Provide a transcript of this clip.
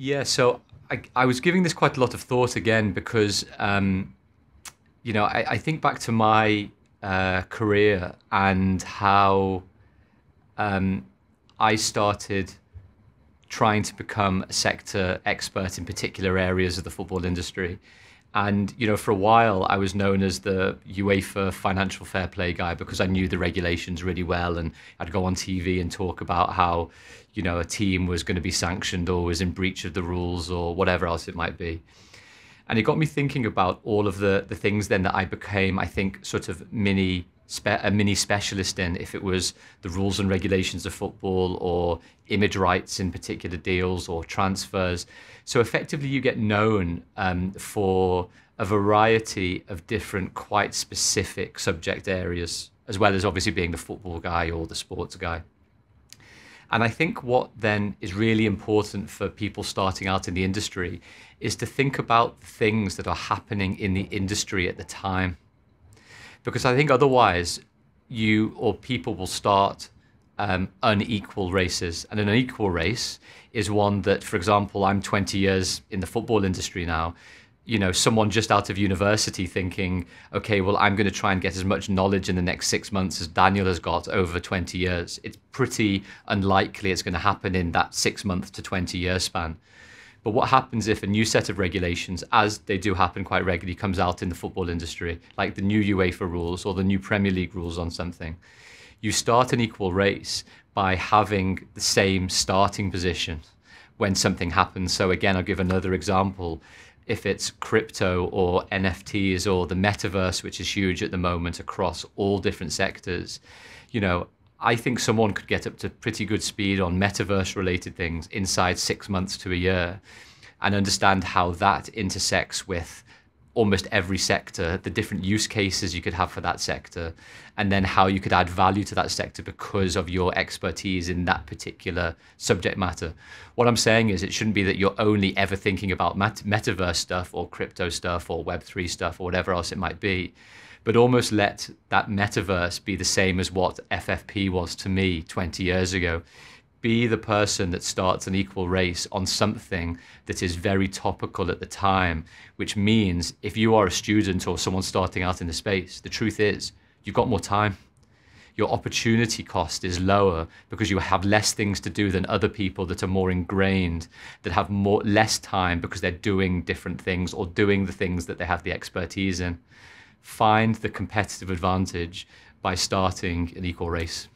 Yeah, so I was giving this quite a lot of thought again because, I think back to my career and how I started trying to become a sector expert in particular areas of the football industry. And, for a while I was known as the UEFA Financial Fair Play guy because I knew the regulations really well, and I'd go on TV and talk about how, a team was going to be sanctioned or was in breach of the rules or whatever else it might be. And it got me thinking about all of the things then that I became, I think, sort of a mini specialist in, if it was the rules and regulations of football or image rights in particular deals or transfers. So effectively you get known for a variety of different quite specific subject areas, as well as obviously being the football guy or the sports guy. And I think what then is really important for people starting out in the industry is to think about the things that are happening in the industry at the time. Because I think otherwise you or people will start unequal races. And an unequal race is one that, for example, I'm 20 years in the football industry now, someone just out of university thinking, okay, well, I'm going to try and get as much knowledge in the next 6 months as Daniel has got over 20 years. It's pretty unlikely it's going to happen in that 6 month to 20 year span. But what happens if a new set of regulations, as they do happen quite regularly, comes out in the football industry, like the new UEFA rules or the new Premier League rules on something? You start an equal race by having the same starting position when something happens. So again, I'll give another example. If it's crypto or NFTs or the metaverse, which is huge at the moment across all different sectors, I think someone could get up to pretty good speed on metaverse related things inside 6 months to a year and understand how that intersects with almost every sector, the different use cases you could have for that sector, and then how you could add value to that sector because of your expertise in that particular subject matter. What I'm saying is it shouldn't be that you're only ever thinking about metaverse stuff or crypto stuff or Web3 stuff or whatever else it might be, but almost let that metaverse be the same as what FFP was to me 20 years ago. Be the person that starts an equal race on something that is very topical at the time, which means if you are a student or someone starting out in the space, the truth is you've got more time. Your opportunity cost is lower because you have less things to do than other people that are more ingrained, that have less time because they're doing different things or doing the things that they have the expertise in. Find the competitive advantage by starting an equal race.